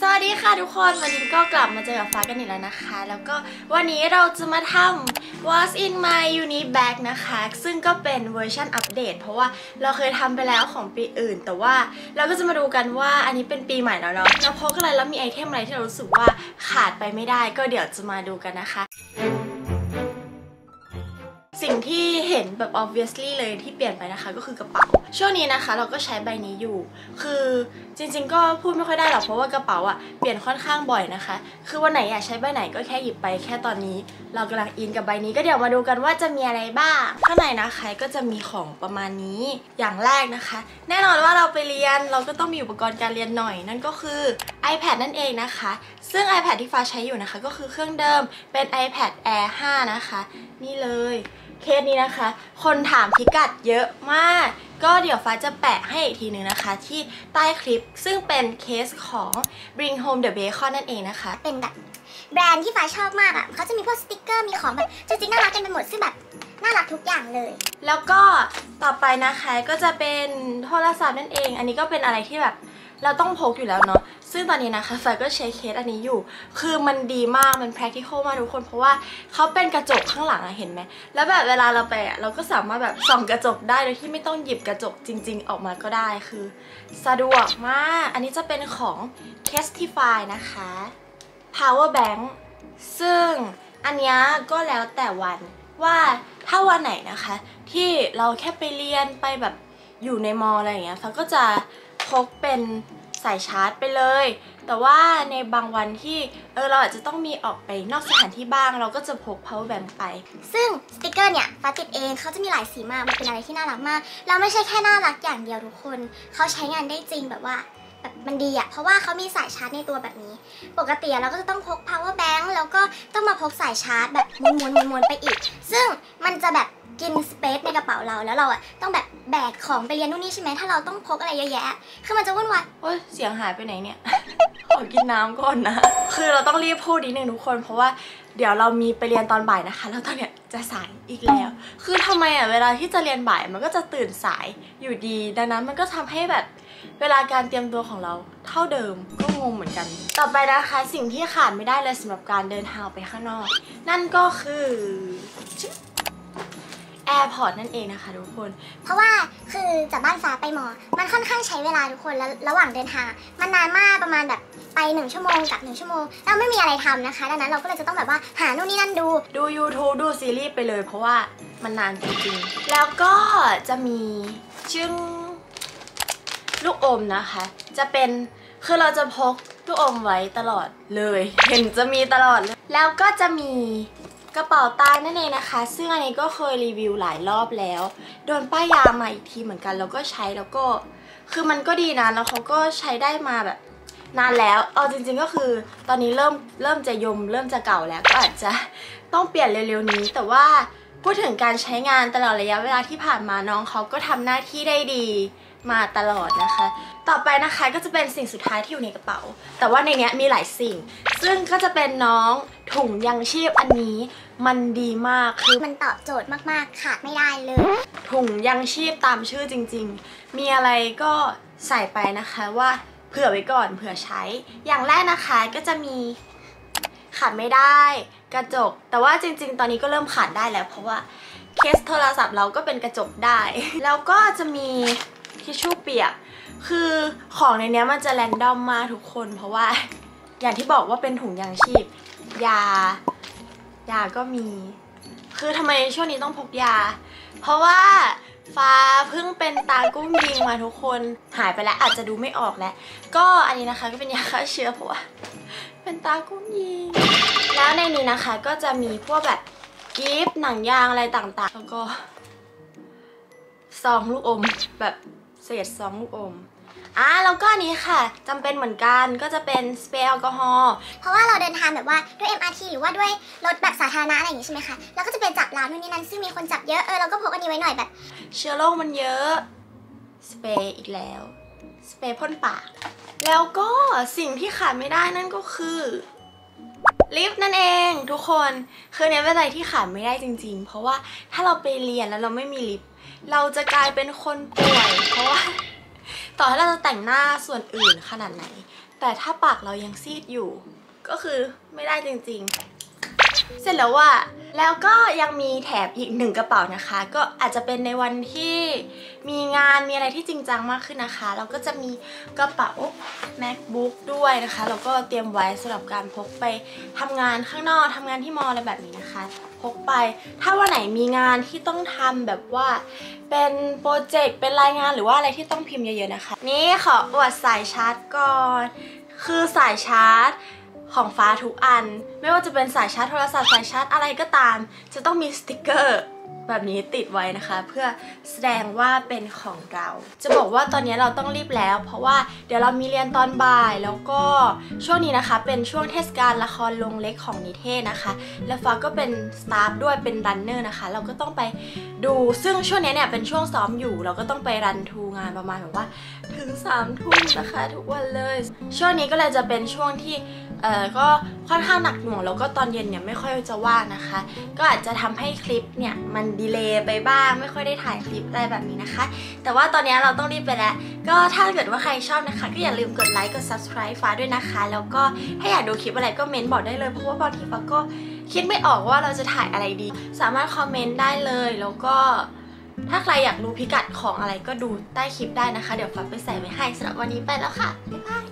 สวัสดีค่ะทุกคนวันนี้ก็กลับมาเจอกับฟ้ากันอีกแล้วนะคะแล้วก็วันนี้เราจะมาทำ What's in my Unibag นะคะซึ่งก็เป็นเวอร์ชันอัปเดตเพราะว่าเราเคยทำไปแล้วของปีอื่นแต่ว่าเราก็จะมาดูกันว่าอันนี้เป็นปีใหม่แล้วเนาะเราพกอะไรแล้วมีไอเทมอะไรที่เรารู้สึกว่าขาดไปไม่ได้ก็เดี๋ยวจะมาดูกันนะคะสิ่งที่เห็นแบบ obviously เลยที่เปลี่ยนไปนะคะก็คือกระเป๋าช่วงนี้นะคะเราก็ใช้ใบนี้อยู่คือจริงๆก็พูดไม่ค่อยได้หรอกเพราะว่ากระเป๋าอะเปลี่ยนค่อนข้างบ่อยนะคะคือวันไหนอยากใช้ใบไหนก็แค่หยิบไปแค่ตอนนี้เรากำลังอินกับใบนี้ก็เดี๋ยวมาดูกันว่าจะมีอะไรบ้างข้างในนะคะก็จะมีของประมาณนี้อย่างแรกนะคะแน่นอนว่าเราไปเรียนเราก็ต้องมีอุปกรณ์การเรียนหน่อยนั่นก็คือ iPad นั่นเองนะคะซึ่ง iPad ที่ฟ้าใช้อยู่นะคะก็คือเครื่องเดิมเป็น iPad Air 5 นะคะนี่เลยเคสนี้นะคะคนถามพิกัดเยอะมากก็เดี๋ยวฟ้าจะแปะให้อีกทีนึงนะคะที่ใต้คลิปซึ่งเป็นเคสของ Bring Home the Bacon นั่นเองนะคะเป็นแบบแบรนด์ที่ฟ้าชอบมากอ่ะเขาจะมีพวกสติกเกอร์มีของแบบจริงๆน่ารักกันไปหมดซึ่งแบบน่ารักทุกอย่างเลยแล้วก็ต่อไปนะคะก็จะเป็นโทรศัพท์นั่นเองอันนี้ก็เป็นอะไรที่แบบเราต้องพกอยู่แล้วเนาะซึ่งตอนนี้นะคะฟ้าก็ใช้เคสอันนี้อยู่คือมันดีมากมัน practical มากทุกคนเพราะว่าเขาเป็นกระจกข้างหลังอะเห็นไหมแล้วแบบเวลาเราไปเราก็สามารถแบบส่องกระจกได้โดยที่ไม่ต้องหยิบกระจกจริงๆออกมาก็ได้คือสะดวกมากอันนี้จะเป็นของ Testify นะคะ power bank ซึ่งอันนี้ก็แล้วแต่วันว่าถ้าวันไหนนะคะที่เราแค่ไปเรียนไปแบบอยู่ในมออะไรอย่างเงี้ยฟ้าก็จะพกเป็นสายชาร์จไปเลยแต่ว่าในบางวันที่เราอาจจะต้องมีออกไปนอกสถานที่บ้างเราก็จะพก power bank ไปซึ่งสติกเกอร์เนี่ยฟ้าติดเองเขาจะมีหลายสีมากมันเป็นอะไรที่น่ารักมากเราไม่ใช่แค่น่ารักอย่างเดียวทุกคนเขาใช้งานได้จริงแบบว่าแบบมันดีอะเพราะว่าเขามีสายชาร์จในตัวแบบนี้ปกติเราก็จะต้องพก power bank แล้วก็ต้องมาพกสายชาร์จแบบม้วนๆไปอีกซึ่งมันจะแบบกินสเปซในกระเป๋าเราแล้วเราอะต้องแบบแบกของไปเรียนนู่นนี่ใช่ไหมถ้าเราต้องพกอะไรเยอะแยะคือมันจะวุ่นวายโอ้ยเสียงหายไปไหนเนี่ย ขอกินน้ำก่อนนะคือเราต้องรีบพูดนิดนึงทุกคนเพราะว่าเดี๋ยวเรามีไปเรียนตอนบ่ายนะคะแล้วตอนเนี้ยจะสายอีกแล้วคือทำไมอะเวลาที่จะเรียนบ่ายมันก็จะตื่นสายอยู่ดีดังนั้นมันก็ทำให้แบบเวลาการเตรียมตัวของเราเท่าเดิมก็งงเหมือนกันต่อไปนะคะสิ่งที่ขาดไม่ได้เลยสำหรับการเดินทางไปข้างนอกนั่นก็คือAirPods นั่นเองนะคะทุกคนเพราะว่าคือจากบ้านฟ้าไปมอมันค่อนข้างใช้เวลาทุกคนแล้วระหว่างเดินทางมันนานมากประมาณแบบไป1ชั่วโมงกับ1ชั่วโมงเราไม่มีอะไรทำนะคะดังนั้นเราก็เลยจะต้องแบบว่าหาโน่นนี่นั่นดู YouTube ดูซีรีส์ไปเลยเพราะว่ามันนานจริงๆแล้วก็จะมีชื่อลูกอมนะคะจะเป็นคือเราจะพกลูกอมไว้ตลอดเลยเห็นจะมีตลอดเลยแล้วก็จะมีกระเป๋าตังค์นั่นเองนะคะซึ่งอันนี้ก็เคยรีวิวหลายรอบแล้วโดนป้ายยามาอีกทีเหมือนกันแล้วก็ใช้แล้วก็คือมันก็ดีนะแล้วเขาก็ใช้ได้มาแบบนานแล้วเอาจริงๆก็คือตอนนี้เริ่มจะยมเริ่มจะเก่าแล้วก็อาจจะต้องเปลี่ยนเร็วๆนี้แต่ว่าพูดถึงการใช้งานตลอดระยะเวลาที่ผ่านมาน้องเขาก็ทำหน้าที่ได้ดีมาตลอดนะคะต่อไปนะคะก็จะเป็นสิ่งสุดท้ายที่อยู่ในกระเป๋าแต่ว่าในเนี้ยมีหลายสิ่งซึ่งก็จะเป็นน้องถุงยังชีพอันนี้มันดีมากคือมันตอบโจทย์มากๆขาดไม่ได้เลยถุงยังชีพตามชื่อจริงๆมีอะไรก็ใส่ไปนะคะว่าเผื่อไว้ก่อนเผื่อใช้อย่างแรกนะคะก็จะมีขาดไม่ได้กระจกแต่ว่าจริงๆตอนนี้ก็เริ่มขาดได้แล้วเพราะว่าเคสโทรศัพท์เราก็เป็นกระจกได้แล้วก็จะมีทิชชู่เปียกคือของในนี้มันจะแรนดอมมากทุกคนเพราะว่าอย่างที่บอกว่าเป็นถุงยางชีพยาก็มีคือทำไมช่วงนี้ต้องพกยาเพราะว่าฟ้าเพิ่งเป็นตากุ้งยิงมาทุกคนหายไปแล้วอาจจะดูไม่ออกแล้วก็อันนี้นะคะก็เป็นยาฆ่าเชื้อเพราะว่าเป็นตากุ้งยิงแล้วในนี้นะคะก็จะมีพวกแบบกิฟต์หนังยางอะไรต่างๆแล้วก็ซองลูกอมแบบเศษซองลูกอมแล้วก็นี้ค่ะจำเป็นเหมือนกันก็จะเป็นสเปรย์แอลกอฮอล์เพราะว่าเราเดินทางแบบว่าด้วย MRT หรือว่าด้วยรถแบบสาธารณะอะไรอย่างงี้ใช่ไหมคะแล้วก็จะเป็นจับร้านนู่นนี่นั่นซึ่งมีคนจับเยอะเราก็พกอันนี้ไว้หน่อยแบบเชื้อโรคมันเยอะสเปรย์อีกแล้วสเปรย์พ่นปากแล้วก็สิ่งที่ขาดไม่ได้นั่นก็คือลิปนั่นเองทุกคนคือเนี่ยเป็นอะไรที่ขาดไม่ได้จริงๆเพราะว่าถ้าเราไปเรียนแล้วเราไม่มีลิปเราจะกลายเป็นคนป่วยเพราะว่าต่อให้เราจะแต่งหน้าส่วนอื่นขนาดไหน แต่ถ้าปากเรายังซีดอยู่ก็คือไม่ได้จริงๆเสร็จแล้วว่าแล้วก็ยังมีแถบอีกหนึ่งกระเป๋านะคะก็อาจจะเป็นในวันที่มีงานมีอะไรที่จริงจังมากขึ้นนะคะเราก็จะมีกระเป๋า MacBook ด้วยนะคะเราก็เตรียมไว้สำหรับการพกไปทำงานข้างนอกทำงานที่มอลอะไรแบบนี้นะคะพกไปถ้าวันไหนมีงานที่ต้องทำแบบว่าเป็นโปรเจกต์เป็นรายงานหรือว่าอะไรที่ต้องพิมพ์เยอะๆนะคะนี่ขออวดสายชาร์จก่อนคือสายชาร์จของฟ้าทุกอันไม่ว่าจะเป็นสายชาร์จโทรศัพท์สายชาร์จอะไรก็ตามจะต้องมีสติ๊กเกอร์แบบนี้ติดไว้นะคะเพื่อแสดงว่าเป็นของเราจะบอกว่าตอนนี้เราต้องรีบแล้วเพราะว่าเดี๋ยวเรามีเรียนตอนบ่ายแล้วก็ช่วงนี้นะคะเป็นช่วงเทศกาลละครลงเล็กของนิเทศนะคะและฟ้าก็เป็นสตาฟด้วยเป็นรันเนอร์นะคะเราก็ต้องไปดูซึ่งช่วงนี้เนี่ยเป็นช่วงซ้อมอยู่เราก็ต้องไปรันทูงานประมาณแบบว่าถึง3 ทุ่มนะคะทุกวันเลยช่วงนี้ก็เลยจะเป็นช่วงที่ก็ค่อนข้างหนักหน่วงแล้วก็ตอนเย็นเนี่ยไม่ค่อยจะว่างนะคะก็อาจจะทำให้คลิปเนี่ยมันดีเลย์ไปบ้างไม่ค่อยได้ถ่ายคลิปอะไรแบบนี้นะคะแต่ว่าตอนนี้เราต้องรีบไปแล้วก็ถ้าเกิดว่าใครชอบนะคะก็อย่าลืมกดไลค์กด subscribe ฟ้าด้วยนะคะแล้วก็ถ้าอยากดูคลิปอะไรก็เม้นบอกได้เลยเพราะว่าบางทีฟ้าก็คิดไม่ออกว่าเราจะถ่ายอะไรดีสามารถคอมเมนต์ได้เลยแล้วก็ถ้าใครอยากรู้พิกัดของอะไรก็ดูใต้คลิปได้นะคะเดี๋ยวฟ้าไปใส่ไว้ให้สำหรับวันนี้ไปแล้วค่ะบ๊ายบาย